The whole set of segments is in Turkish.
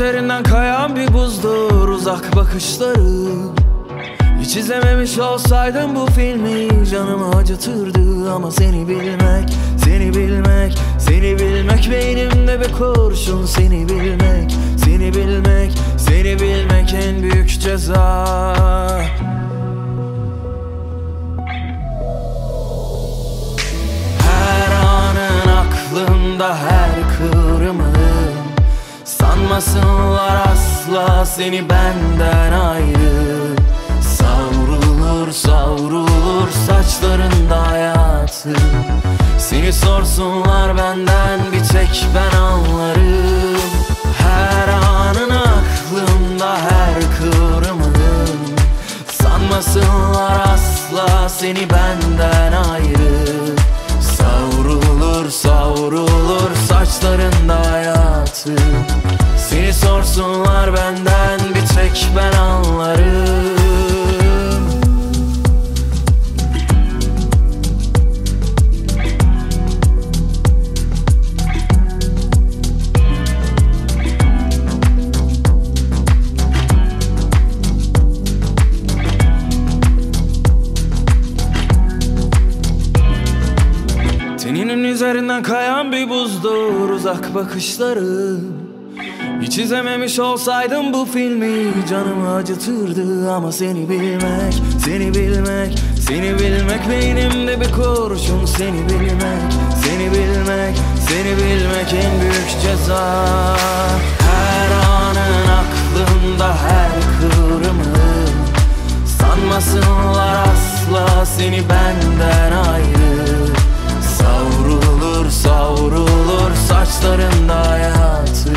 üzerinden kayan bir buzdur uzak bakışların. Hiç izlememiş olsaydım bu filmi canımı acıtırdı. Ama seni bilmek, seni bilmek, seni bilmek beynimde bir kurşun. Seni bilmek, seni bilmek, seni bilmek en büyük ceza. Her kıvrımım, sanmasınlar asla seni benden ayrı. Savrulur savrulur saçlarında hayatım. Seni sorsunlar benden bir tek ben anlarım. Her anın aklımda her kıvrımım, sanmasınlar asla seni benden ayrı. Savrulur savrulur saçlarında hayatı. Seni sorsunlar benden bir tek ben anlarım. Teninin üzerinden kayan bir buzdur uzak bakışların. Hiç izlememiş olsaydım bu filmi canımı acıtırdı. Ama seni bilmek, seni bilmek, seni bilmek beynimde bir kurşun. Seni bilmek, seni bilmek, seni bilmek en büyük ceza. Her anın aklımda her kıvrımım, sanmasınlar asla seni benden ayrı. Savrulur savrulur saçlarında hayatı.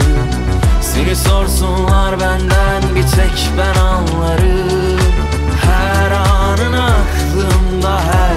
Seni sorsunlar benden bir tek ben anlarım. Her anın aklımda her